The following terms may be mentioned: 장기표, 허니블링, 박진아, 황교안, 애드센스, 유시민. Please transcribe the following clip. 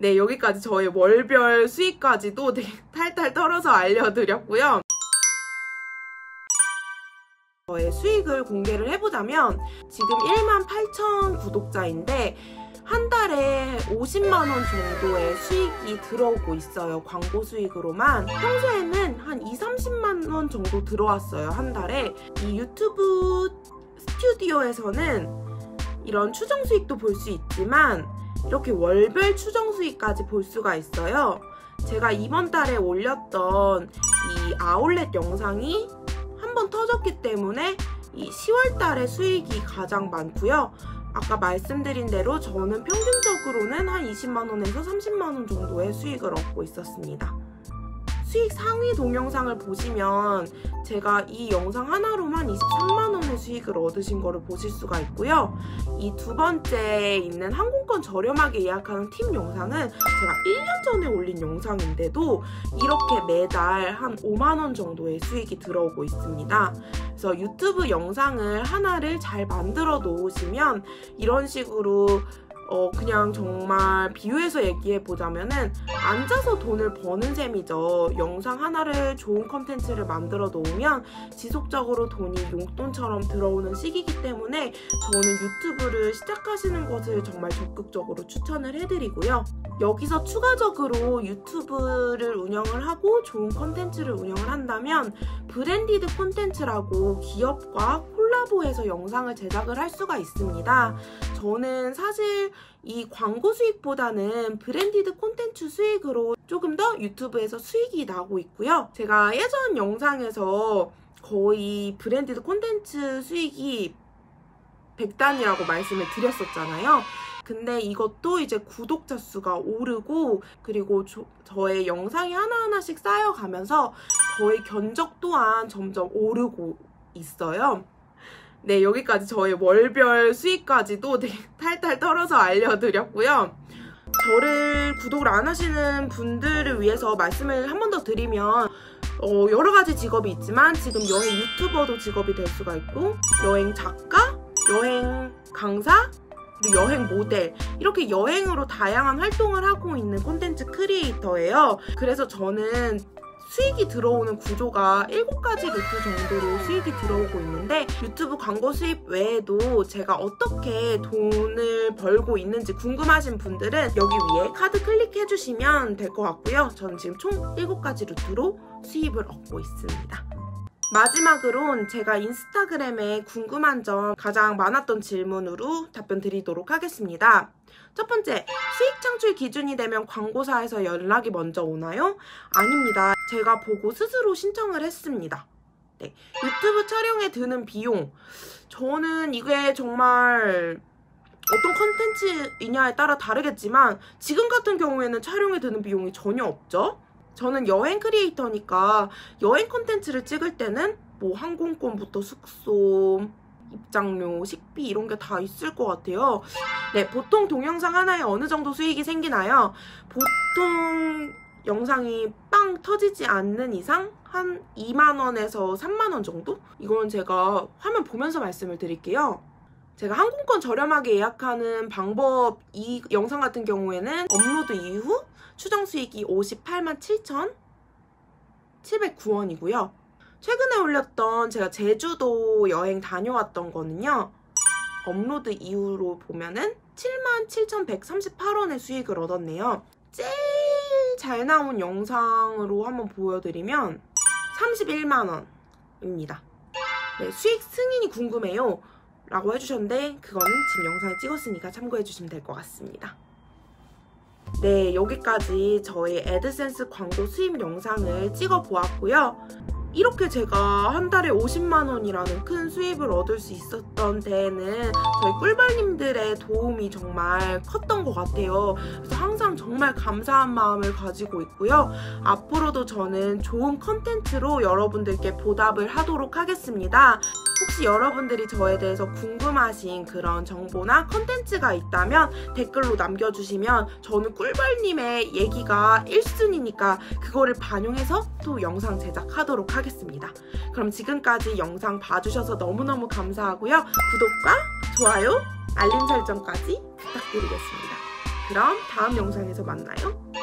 네, 여기까지 저의 월별 수익까지도 되게 탈탈 털어서 알려드렸고요. 저의 수익을 공개를 해보자면 지금 18,000 구독자인데 한 달에 50만원 정도의 수익이 들어오고 있어요. 광고 수익으로만. 평소에는 한 20-30만원 정도 들어왔어요, 한 달에. 이 유튜브 스튜디오에서는 이런 추정 수익도 볼 수 있지만 이렇게 월별 추정 수익까지 볼 수가 있어요. 제가 이번 달에 올렸던 이 아울렛 영상이 한번 터졌기 때문에 이 10월 달에 수익이 가장 많고요. 아까 말씀드린 대로 저는 평균적으로는 한 20만원에서 30만원 정도의 수익을 얻고 있었습니다. 수익 상위 동영상을 보시면 제가 이 영상 하나로만 23만원의 수익을 얻으신 거를 보실 수가 있고요. 이 두 번째에 있는 항공권 저렴하게 예약하는 팁 영상은 제가 1년 전에 올린 영상인데도 이렇게 매달 한 5만원 정도의 수익이 들어오고 있습니다. 그래서 유튜브 영상을 하나를 잘 만들어 놓으시면 이런 식으로 그냥 정말 비유해서 얘기해보자면은 앉아서 돈을 버는 셈이죠. 영상 하나를 좋은 컨텐츠를 만들어 놓으면 지속적으로 돈이 용돈처럼 들어오는 시기이기 때문에 저는 유튜브를 시작하시는 것을 정말 적극적으로 추천을 해드리고요. 여기서 추가적으로 유튜브를 운영을 하고 좋은 컨텐츠를 운영을 한다면 브랜디드 콘텐츠라고 기업과 콜라보해서 영상을 제작을 할 수가 있습니다. 저는 사실 이 광고 수익보다는 브랜디드 콘텐츠 수익으로 조금 더 유튜브에서 수익이 나고 있고요. 제가 예전 영상에서 거의 브랜디드 콘텐츠 수익이 100단이라고 말씀을 드렸었잖아요. 근데 이것도 이제 구독자 수가 오르고 그리고 저의 영상이 하나하나씩 쌓여가면서 저의 견적 또한 점점 오르고 있어요. 네, 여기까지 저의 월별 수익까지도 되게 탈탈 털어서 알려드렸고요. 저를 구독을 안 하시는 분들을 위해서 말씀을 한 번 더 드리면 여러 가지 직업이 있지만 지금 여행 유튜버도 직업이 될 수가 있고 여행 작가, 여행 강사, 그리고 여행 모델, 이렇게 여행으로 다양한 활동을 하고 있는 콘텐츠 크리에이터예요. 그래서 저는 수익이 들어오는 구조가 7가지 루트 정도로 수익이 들어오고 있는데 유튜브 광고 수입 외에도 제가 어떻게 돈을 벌고 있는지 궁금하신 분들은 여기 위에 카드 클릭해주시면 될 것 같고요. 저는 지금 총 7가지 루트로 수입을 얻고 있습니다. 마지막으론 제가 인스타그램에 궁금한 점 가장 많았던 질문으로 답변 드리도록 하겠습니다. 첫 번째, 수익 창출 기준이 되면 광고사에서 연락이 먼저 오나요? 아닙니다. 제가 보고 스스로 신청을 했습니다. 네. 유튜브 촬영에 드는 비용. 저는 이게 정말 어떤 컨텐츠이냐에 따라 다르겠지만 지금 같은 경우에는 촬영에 드는 비용이 전혀 없죠. 저는 여행 크리에이터니까 여행 콘텐츠를 찍을 때는 뭐 항공권부터 숙소, 입장료, 식비 이런 게 다 있을 것 같아요. 네, 보통 동영상 하나에 어느 정도 수익이 생기나요? 보통 영상이 빵 터지지 않는 이상 한 2만원에서 3만원 정도? 이건 제가 화면 보면서 말씀을 드릴게요. 제가 항공권 저렴하게 예약하는 방법 이 영상 같은 경우에는 업로드 이후 추정 수익이 587,709원이고요. 최근에 올렸던 제가 제주도 여행 다녀왔던 거는요. 업로드 이후로 보면은 77,138원의 수익을 얻었네요. 제일 잘 나온 영상으로 한번 보여드리면 31만원입니다. 네, 수익 승인이 궁금해요 라고 해주셨는데 그거는 지금 영상을 찍었으니까 참고해주시면 될 것 같습니다. 네, 여기까지 저의 애드센스 광고 수입 영상을 찍어보았고요. 이렇게 제가 한 달에 50만원이라는 큰 수입을 얻을 수 있었던 데에는 저희 꿀벌님들의 도움이 정말 컸던 것 같아요. 그래서 항상 정말 감사한 마음을 가지고 있고요. 앞으로도 저는 좋은 컨텐츠로 여러분들께 보답을 하도록 하겠습니다. 혹시 여러분들이 저에 대해서 궁금하신 그런 정보나 컨텐츠가 있다면 댓글로 남겨주시면 저는 꿀벌님의 얘기가 1순위니까 그거를 반영해서 또 영상 제작하도록 하겠습니다. 그럼 지금까지 영상 봐주셔서 너무너무 감사하고요. 구독과 좋아요, 알림 설정까지 부탁드리겠습니다. 그럼 다음 영상에서 만나요.